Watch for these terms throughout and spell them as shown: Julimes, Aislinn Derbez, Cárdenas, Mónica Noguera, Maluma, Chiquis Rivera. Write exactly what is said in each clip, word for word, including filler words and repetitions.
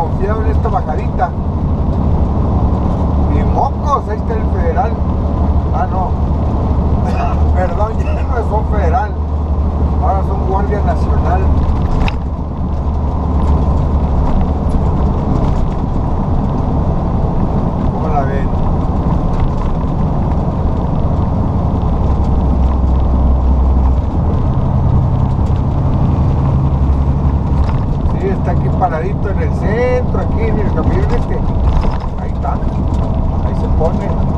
confiado en esta bajadita. Y mocos, ahí está el federal. Ah, no. Perdón, ya no son federal. Ahora son Guardia Nacional. ¿Cómo la ven? Sí, está aquí paradito en el centro, aquí en el camión este. Ahí está. Ahí se pone.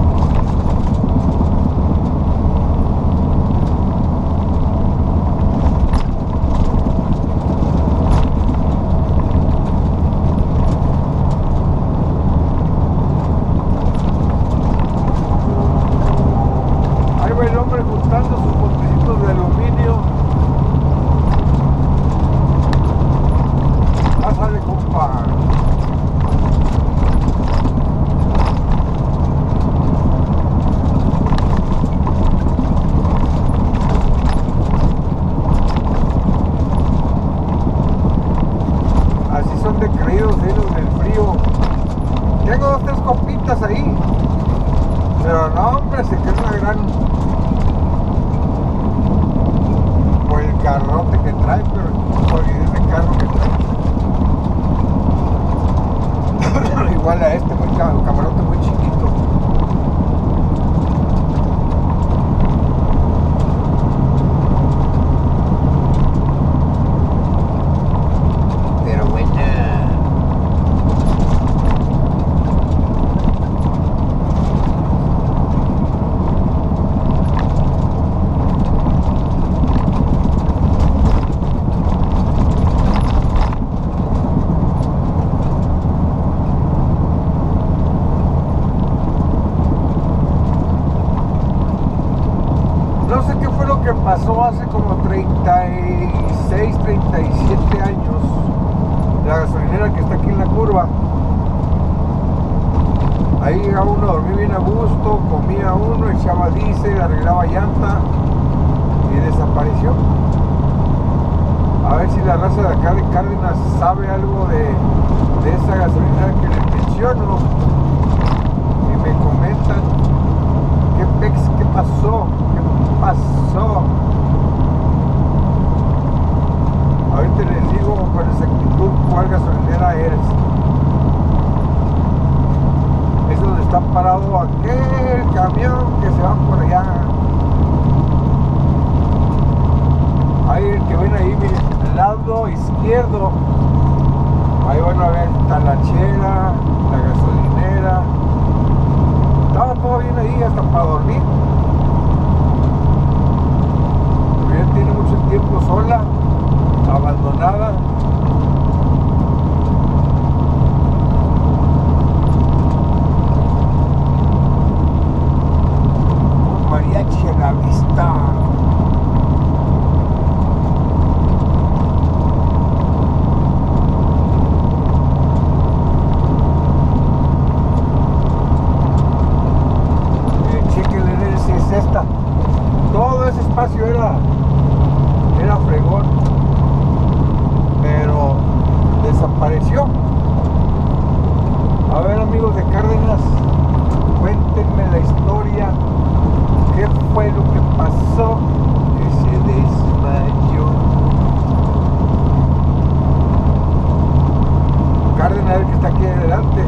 Pasó hace como treinta y seis, treinta y siete años la gasolinera que está aquí en la curva. Ahí llegaba uno a dormir bien a gusto, comía uno, echaba diésel, arreglaba llanta y desapareció. A ver si la raza de acá de Cárdenas sabe algo de, de esa gasolinera que les menciono y me comentan qué pex, qué pasó. Pasó. Ahorita les digo con exactitud cuál gasolinera eres. Es donde está parado aquel camión que se va por allá. Ahí el que ven ahí, miren, el lado izquierdo. Ahí van a ver, está la chera, la gasolinera. Estaba todo bien ahí hasta para dormir. Tiene mucho tiempo sola, abandonada. Mariachi a la vista. Eh, Chequenle si es esta. Todo ese espacio era era fregón, pero desapareció. A ver, amigos de Cárdenas, cuéntenme la historia, qué fue lo que pasó, que se desmayó Cárdenas, el que está aquí adelante.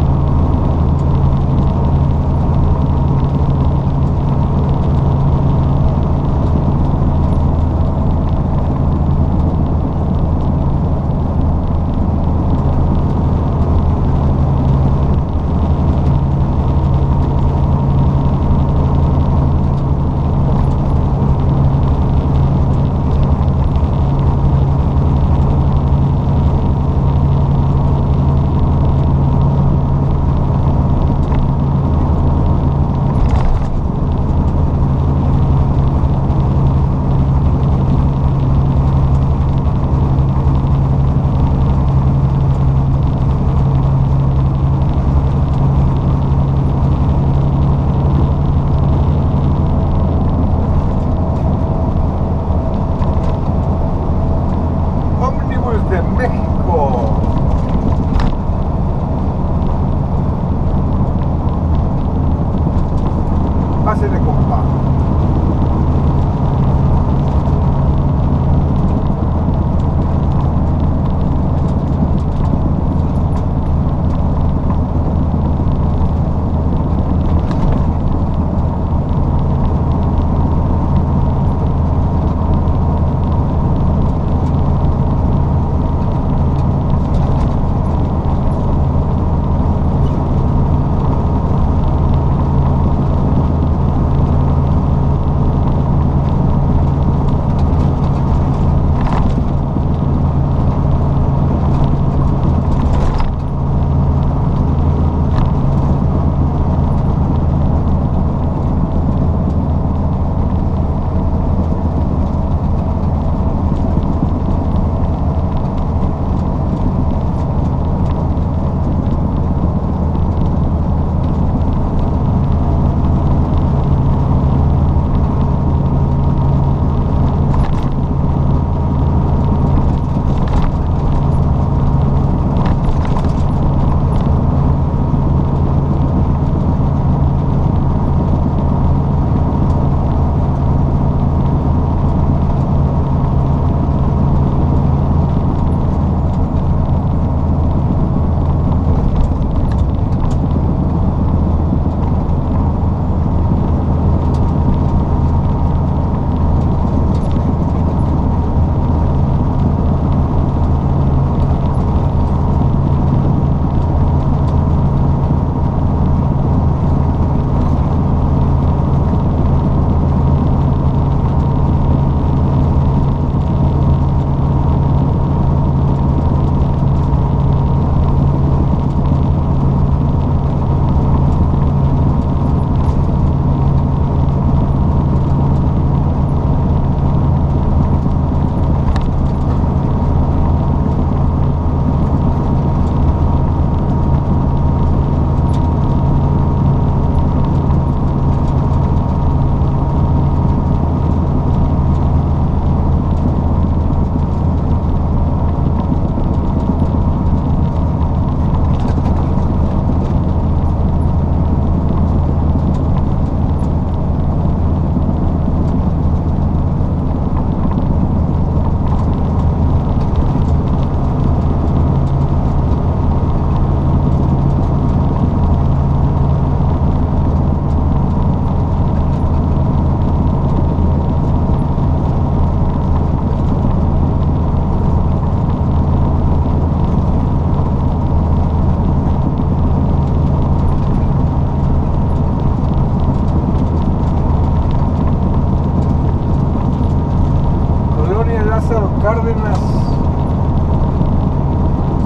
Cárdenas.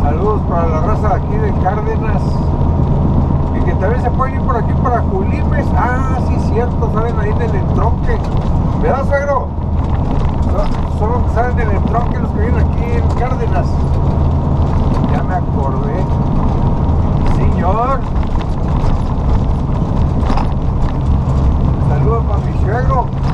Saludos para la raza de aquí de Cárdenas. Y que también se pueden ir por aquí para Julimes. Ah, sí, cierto, salen ahí del entronque. ¿Verdad, suegro? No, solo salen del entronque los que vienen aquí en Cárdenas. Ya me acordé. Señor. Saludos para mi suegro.